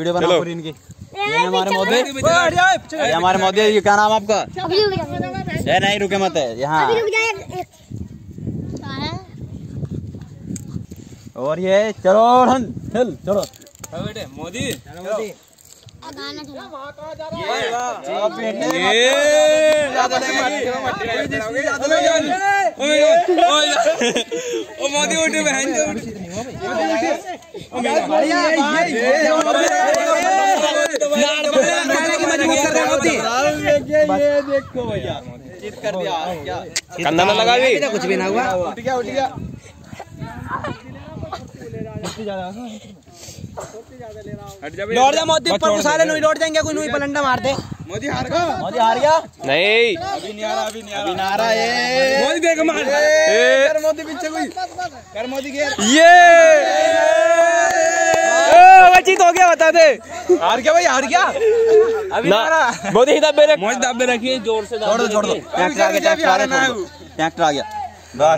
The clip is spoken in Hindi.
वीडियो बनाओ पूरी इनकी। ये हमारे मोदी, ये हमारे मोदी, ये क्या नाम आपका? ये नहीं रुके मत है यहाँ। और ये चलो चल चलो बेटे मोदी कंधा ना लगा भी कुछ भी ना हुआ। लौट जा मोदी, पर सारे नहीं लौट जाएंगे, कोई नहीं पलंडा मार दे। मोदी हार गया, मोदी हार गया। नहीं अभी नहीं आ रहा, अभी नहीं आ रहा, अभी ना आ रहा। ए मोदी देख मार, कर मोदी पीछे कोई, कर मोदी घेर। ये ओ जीत हो गया, बता दे। हार गया भाई, हार गया, अभी ना आ रहा। मोदी ही दबे रख, मोदी दबे रखिए, जोर से दबो, छोड़ दो, छोड़ दो। ट्रैक्टर आ गया, ट्रैक्टर आ गया।